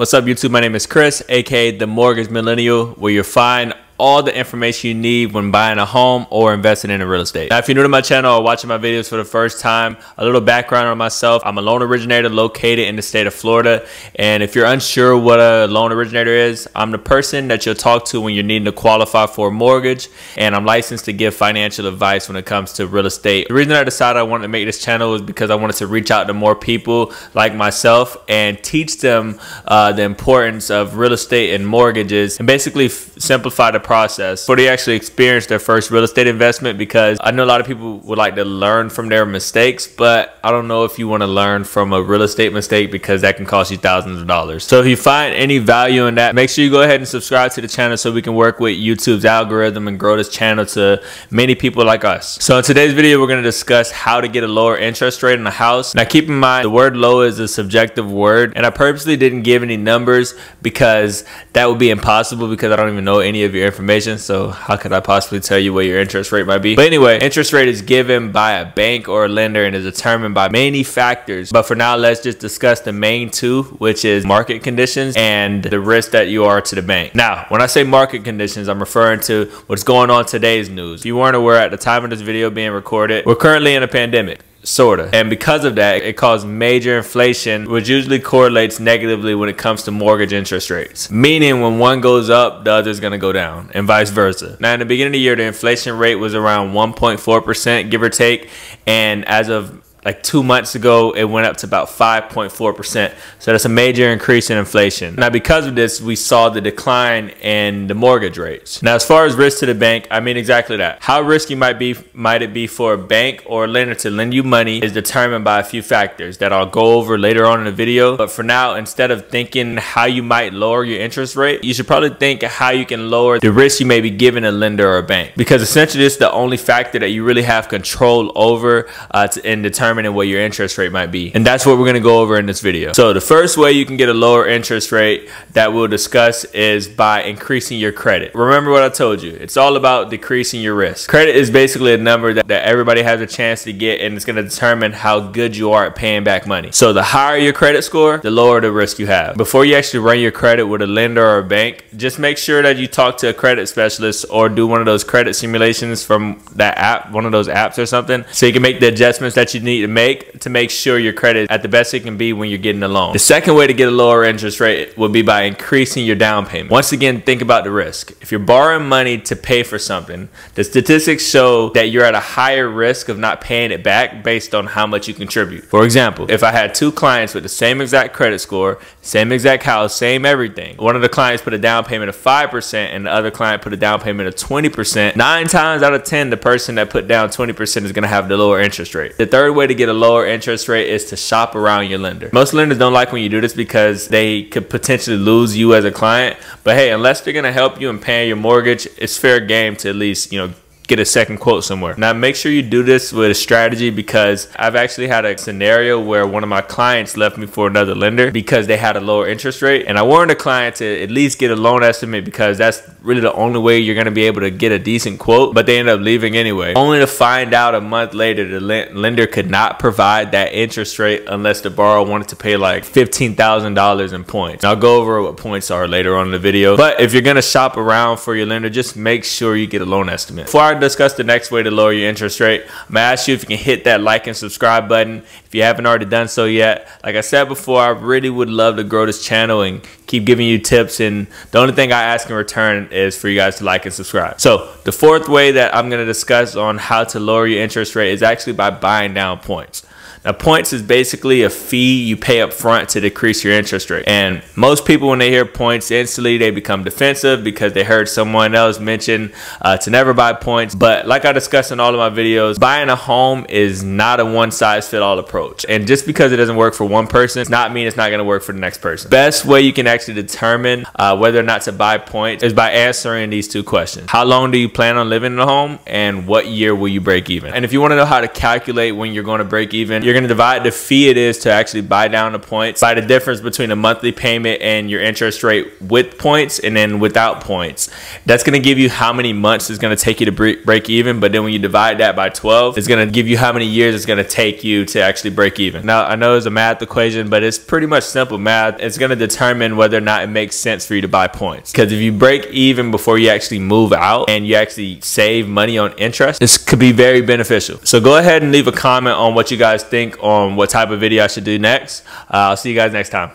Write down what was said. What's up, YouTube? My name is Chris, aka The Mortgage Millennial, where you'll find all the information you need when buying a home or investing in real estate. Now, if you're new to my channel or watching my videos for the first time, a little background on myself. I'm a loan originator located in the state of Florida. And if you're unsure what a loan originator is, I'm the person that you'll talk to when you're needing to qualify for a mortgage. And I'm licensed to give financial advice when it comes to real estate. The reason I decided I wanted to make this channel is because I wanted to reach out to more people like myself and teach them the importance of real estate and mortgages, and basically simplify the process before they actually experience their first real estate investment, because I know a lot of people would like to learn from their mistakes, but I don't know if you want to learn from a real estate mistake because that can cost you thousands of dollars. So if you find any value in that, make sure you go ahead and subscribe to the channel so we can work with YouTube's algorithm and grow this channel to many people like us. So in today's video, we're going to discuss how to get a lower interest rate on a house. Now keep in mind, the word low is a subjective word, and I purposely didn't give any numbers because that would be impossible, because I don't even know any of your information. So how could I possibly tell you what your interest rate might be? But anyway, interest rate is given by a bank or a lender and is determined by many factors. But for now, let's just discuss the main two, which is market conditions and the risk that you are to the bank. Now, when I say market conditions, I'm referring to what's going on today's news. If you weren't aware, at the time of this video being recorded, we're currently in a pandemic. Sort of. And because of that, it caused major inflation, which usually correlates negatively when it comes to mortgage interest rates. Meaning when one goes up, the other is going to go down, and vice versa. Now, in the beginning of the year, the inflation rate was around 1.4%, give or take. And as of like 2 months ago, it went up to about 5.4%. So that's a major increase in inflation. Now, because of this, we saw the decline in the mortgage rates. Now, as far as risk to the bank, I mean exactly that. How risky might it be for a bank or a lender to lend you money is determined by a few factors that I'll go over later on in the video. But for now, instead of thinking how you might lower your interest rate, you should probably think how you can lower the risk you may be giving a lender or a bank. Because essentially, it's the only factor that you really have control over in determining what your interest rate might be. And that's what we're going to go over in this video. So the first way you can get a lower interest rate that we'll discuss is by increasing your credit. Remember what I told you, it's all about decreasing your risk. Credit is basically a number that everybody has a chance to get, and it's going to determine how good you are at paying back money. So the higher your credit score, the lower the risk you have. Before you actually run your credit with a lender or a bank, just make sure that you talk to a credit specialist or do one of those credit simulations from that app, one of those apps or something, so you can make the adjustments that you need to make sure your credit is at the best it can be when you're getting a loan. The second way to get a lower interest rate would be by increasing your down payment. Once again, think about the risk. If you're borrowing money to pay for something, the statistics show that you're at a higher risk of not paying it back based on how much you contribute. For example, if I had two clients with the same exact credit score, same exact house, same everything, one of the clients put a down payment of 5% and the other client put a down payment of 20%, 9 times out of 10, the person that put down 20% is going to have the lower interest rate. The third way to get a lower interest rate is to shop around your lender. Most lenders don't like when you do this because they could potentially lose you as a client, but hey, unless they're gonna help you in paying your mortgage, it's fair game to at least, get a second quote somewhere. Now make sure you do this with a strategy, because I've actually had a scenario where one of my clients left me for another lender because they had a lower interest rate, and I warned the client to at least get a loan estimate because that's really the only way you're going to be able to get a decent quote, but they ended up leaving anyway, only to find out a month later the lender could not provide that interest rate unless the borrower wanted to pay like $15,000 in points. Now, I'll go over what points are later on in the video, but if you're going to shop around for your lender, just make sure you get a loan estimate. Before I discuss the next way to lower your interest rate, I'm gonna ask you if you can hit that like and subscribe button if you haven't already done so yet. Like I said before, I really would love to grow this channel and keep giving you tips, and the only thing I ask in return is for you guys to like and subscribe. So the fourth way that I'm gonna discuss on how to lower your interest rate is actually by buying down points. Now, points is basically a fee you pay up front to decrease your interest rate. And most people, when they hear points, instantly they become defensive because they heard someone else mention to never buy points. But like I discussed in all of my videos, buying a home is not a one-size-fits-all approach. And just because it doesn't work for one person, it's not mean it's not going to work for the next person. Best way you can actually determine whether or not to buy points is by answering these two questions. How long do you plan on living in the home, and what year will you break even? And if you want to know how to calculate when you're going to break even, you're going to divide the fee it is to actually buy down the points by the difference between a monthly payment and your interest rate with points and then without points. That's going to give you how many months it's going to take you to break even, but then when you divide that by 12, it's going to give you how many years it's going to take you to actually break even. Now, I know it's a math equation, but it's pretty much simple math. It's going to determine whether or not it makes sense for you to buy points, because if you break even before you actually move out and you actually save money on interest, this could be very beneficial. So go ahead and leave a comment on what you guys think on what type of video I should do next. I'll see you guys next time.